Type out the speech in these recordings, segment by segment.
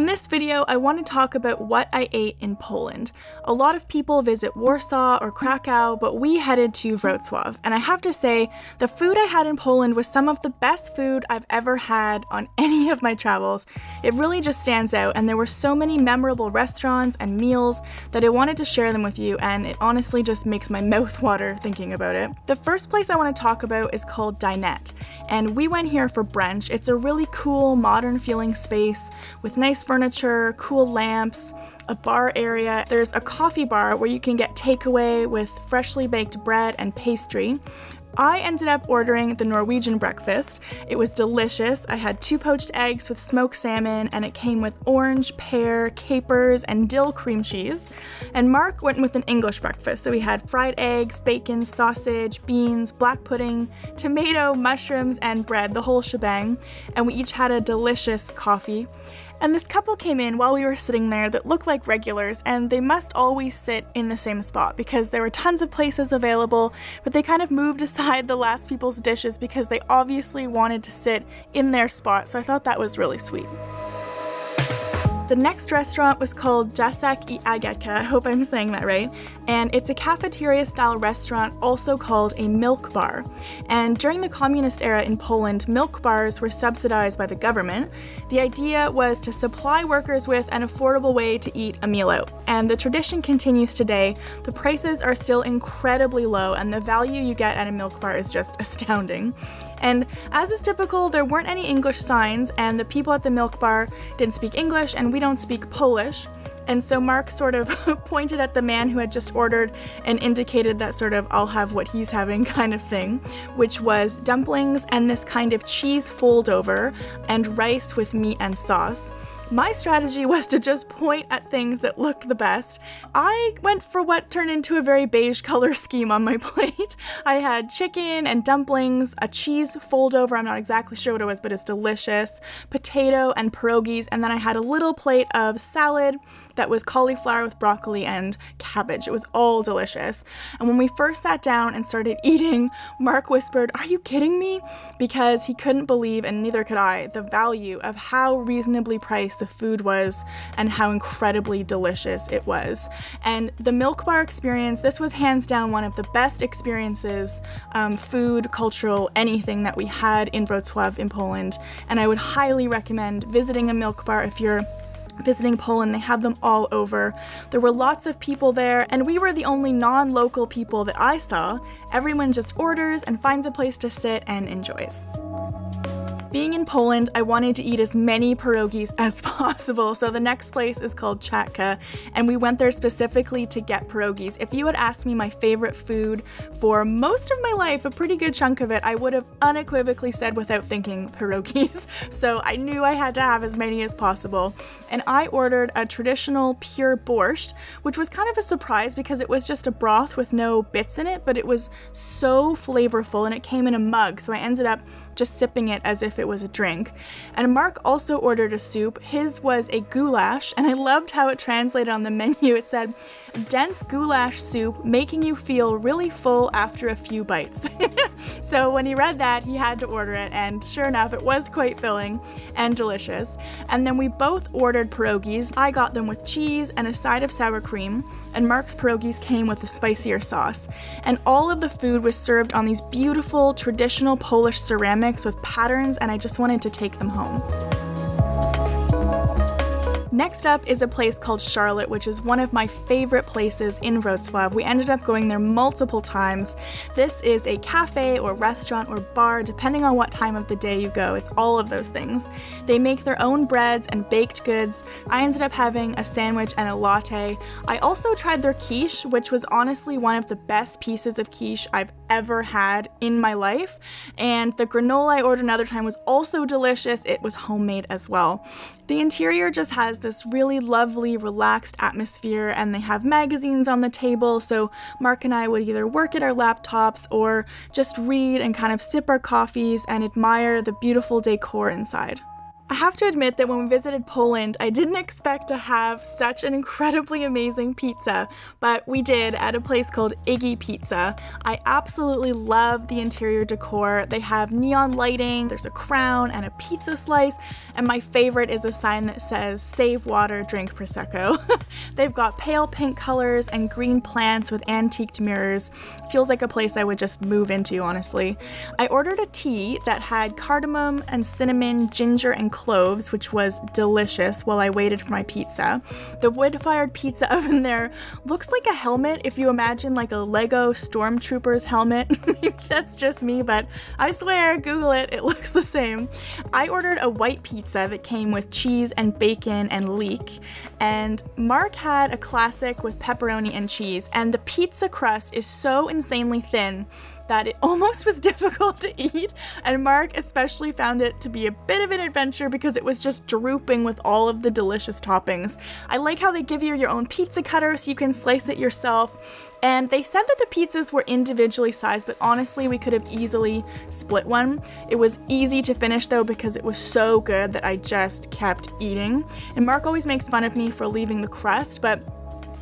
In this video, I want to talk about what I ate in Poland. A lot of people visit Warsaw or Krakow, but we headed to Wrocław, and I have to say, the food I had in Poland was some of the best food I've ever had on any of my travels. It really just stands out, and there were so many memorable restaurants and meals that I wanted to share them with you, and it honestly just makes my mouth water thinking about it. The first place I want to talk about is called Dinette, and we went here for brunch. It's a really cool, modern-feeling space with nice furniture, cool lamps, a bar area. There's a coffee bar where you can get takeaway with freshly baked bread and pastry. I ended up ordering the Norwegian breakfast. It was delicious. I had 2 poached eggs with smoked salmon, and it came with orange, pear, capers, and dill cream cheese. And Marc went with an English breakfast, so we had fried eggs, bacon, sausage, beans, black pudding, tomato, mushrooms, and bread, the whole shebang. And we each had a delicious coffee. And this couple came in while we were sitting there that looked like regulars, and they must always sit in the same spot because there were tons of places available, but they kind of moved aside the last people's dishes because they obviously wanted to sit in their spot, so I thought that was really sweet. The next restaurant was called Jacek i Agatka, I hope I'm saying that right, and it's a cafeteria-style restaurant also called a milk bar. And during the communist era in Poland, milk bars were subsidized by the government. The idea was to supply workers with an affordable way to eat a meal out, and the tradition continues today. The prices are still incredibly low, and the value you get at a milk bar is just astounding. And as is typical, there weren't any English signs, and the people at the milk bar didn't speak English, and we don't speak Polish. And so Marc sort of pointed at the man who had just ordered and indicated that sort of I'll have what he's having kind of thing, which was dumplings and this kind of cheese fold over and rice with meat and sauce. My strategy was to just point at things that looked the best. I went for what turned into a very beige color scheme on my plate. I had chicken and dumplings, a cheese fold over, I'm not exactly sure what it was, but it's delicious, potato and pierogies, and then I had a little plate of salad that was cauliflower with broccoli and cabbage. It was all delicious. And when we first sat down and started eating, Marc whispered, "Are you kidding me?" Because he couldn't believe, and neither could I, the value of how reasonably priced the food was and how incredibly delicious it was. And the milk bar experience, this was hands down one of the best experiences, food, cultural, anything that we had in Wrocław in Poland. And I would highly recommend visiting a milk bar if you're visiting Poland. They had them all over. There were lots of people there, and we were the only non-local people that I saw. Everyone just orders and finds a place to sit and enjoys. Being in Poland, I wanted to eat as many pierogies as possible, so the next place is called Czatka, and we went there specifically to get pierogies. If you had asked me my favorite food for most of my life, a pretty good chunk of it, I would have unequivocally said without thinking pierogies, so I knew I had to have as many as possible. And I ordered a traditional pure borscht, which was kind of a surprise because it was just a broth with no bits in it, but it was so flavorful, and it came in a mug, so I ended up just sipping it as if it was a drink. And Marc also ordered a soup. His was a goulash, and I loved how it translated on the menu. It said, "Dense goulash soup, making you feel really full after a few bites." So when he read that, he had to order it, and sure enough, it was quite filling and delicious. And then we both ordered pierogies. I got them with cheese and a side of sour cream, and Marc's pierogies came with a spicier sauce. And all of the food was served on these beautiful traditional Polish ceramics with patterns, and I just wanted to take them home. Next up is a place called Charlotte, which is one of my favorite places in Wrocław. We ended up going there multiple times. This is a cafe or restaurant or bar, depending on what time of the day you go. It's all of those things. They make their own breads and baked goods. I ended up having a sandwich and a latte. I also tried their quiche, which was honestly one of the best pieces of quiche I've ever had in my life. And the granola I ordered another time was also delicious. It was homemade as well. The interior just has this really lovely, relaxed atmosphere, and they have magazines on the table, so Marc and I would either work at our laptops or just read and kind of sip our coffees and admire the beautiful decor inside. I have to admit that when we visited Poland, I didn't expect to have such an incredibly amazing pizza, but we did at a place called Iggy Pizza. I absolutely love the interior decor. They have neon lighting, there's a crown and a pizza slice, and my favorite is a sign that says, "Save water, drink Prosecco." They've got pale pink colors and green plants with antiqued mirrors. Feels like a place I would just move into, honestly. I ordered a tea that had cardamom and cinnamon, ginger, and cloves, which was delicious while I waited for my pizza. The wood-fired pizza oven there looks like a helmet, if you imagine like a Lego stormtrooper's helmet. Maybe that's just me, but I swear, Google it, it looks the same. I ordered a white pizza that came with cheese and bacon and leek, and Marc had a classic with pepperoni and cheese, and the pizza crust is so insanely thin that it almost was difficult to eat, and Marc especially found it to be a bit of an adventure because it was just drooping with all of the delicious toppings. I like how they give you your own pizza cutter so you can slice it yourself, and they said that the pizzas were individually sized, but honestly we could have easily split one. It was easy to finish though because it was so good that I just kept eating, and Marc always makes fun of me for leaving the crust, but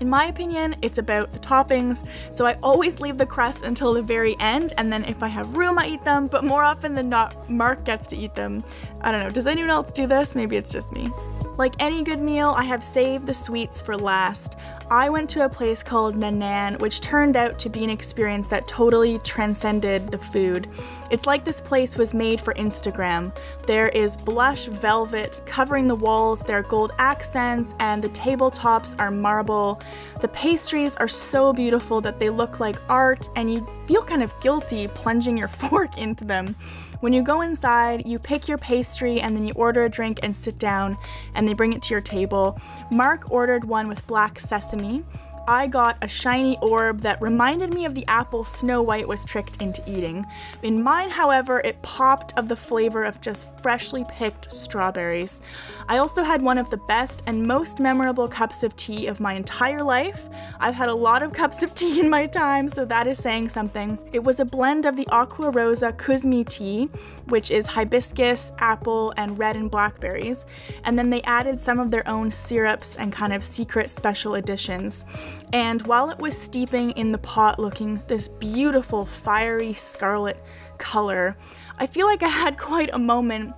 in my opinion, it's about the toppings, so I always leave the crust until the very end, and then if I have room, I eat them, but more often than not, Marc gets to eat them. I don't know, does anyone else do this? Maybe it's just me. Like any good meal, I have saved the sweets for last. I went to a place called Nanan, which turned out to be an experience that totally transcended the food. It's like this place was made for Instagram. There is blush velvet covering the walls, there are gold accents, and the tabletops are marble. The pastries are so beautiful that they look like art, and you feel kind of guilty plunging your fork into them. When you go inside, you pick your pastry and then you order a drink and sit down, and they bring it to your table. Marc ordered one with black sesame. I got a shiny orb that reminded me of the apple Snow White was tricked into eating. In mine, however, it popped of the flavor of just freshly picked strawberries. I also had one of the best and most memorable cups of tea of my entire life. I've had a lot of cups of tea in my time, so that is saying something. It was a blend of the Aqua Rosa Kuzmi tea, which is hibiscus, apple, and red and blackberries, and then they added some of their own syrups and kind of secret special additions. And while it was steeping in the pot looking this beautiful fiery scarlet color, I feel like I had quite a moment.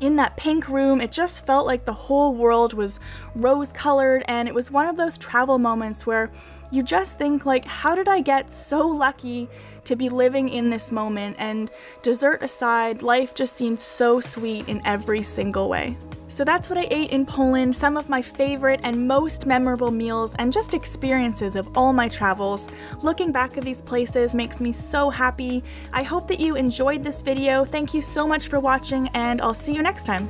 In that pink room, it just felt like the whole world was rose-colored, and it was one of those travel moments where you just think like, how did I get so lucky to be living in this moment? And dessert aside, life just seemed so sweet in every single way. So that's what I ate in Poland, some of my favorite and most memorable meals and just experiences of all my travels. Looking back at these places makes me so happy. I hope that you enjoyed this video. Thank you so much for watching, and I'll see you next time.